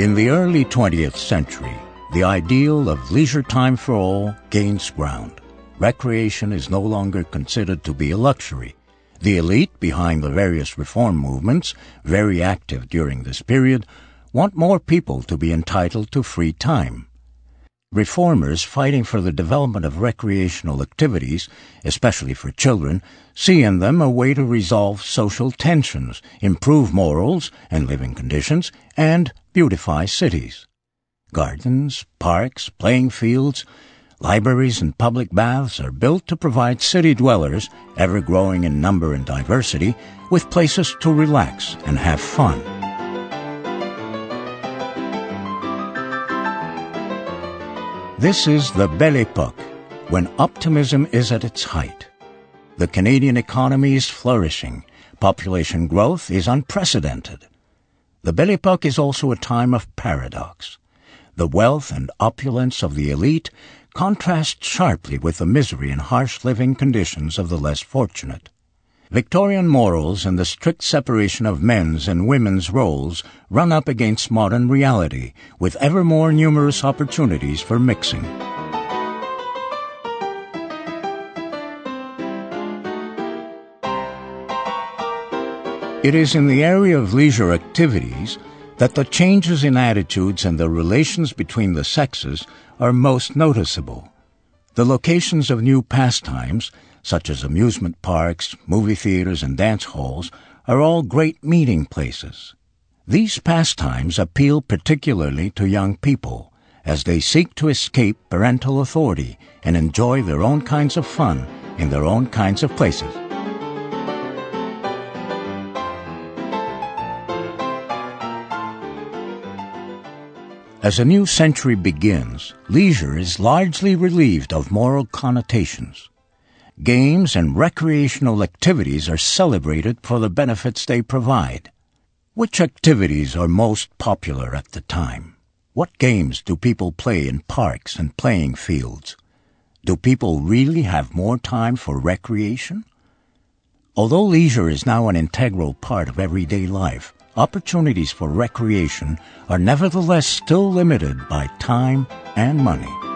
In the early 20th century, the ideal of leisure time for all gains ground. Recreation is no longer considered to be a luxury. The elite behind the various reform movements, very active during this period, want more people to be entitled to free time. Reformers fighting for the development of recreational activities, especially for children, see in them a way to resolve social tensions, improve morals and living conditions, and beautify cities. Gardens, parks, playing fields, libraries, and public baths are built to provide city dwellers, ever growing in number and diversity, with places to relax and have fun. This is the Belle Époque, when optimism is at its height. The Canadian economy is flourishing. Population growth is unprecedented. The Belle Époque is also a time of paradox. The wealth and opulence of the elite contrast sharply with the misery and harsh living conditions of the less fortunate. Victorian morals and the strict separation of men's and women's roles run up against modern reality, with ever more numerous opportunities for mixing. It is in the area of leisure activities that the changes in attitudes and the relations between the sexes are most noticeable. The locations of new pastimes, such as amusement parks, movie theaters, and dance halls, are all great meeting places. These pastimes appeal particularly to young people, as they seek to escape parental authority and enjoy their own kinds of fun in their own kinds of places. As a new century begins, leisure is largely relieved of moral connotations. Games and recreational activities are celebrated for the benefits they provide. Which activities are most popular at the time? What games do people play in parks and playing fields? Do people really have more time for recreation? Although leisure is now an integral part of everyday life, opportunities for recreation are nevertheless still limited by time and money.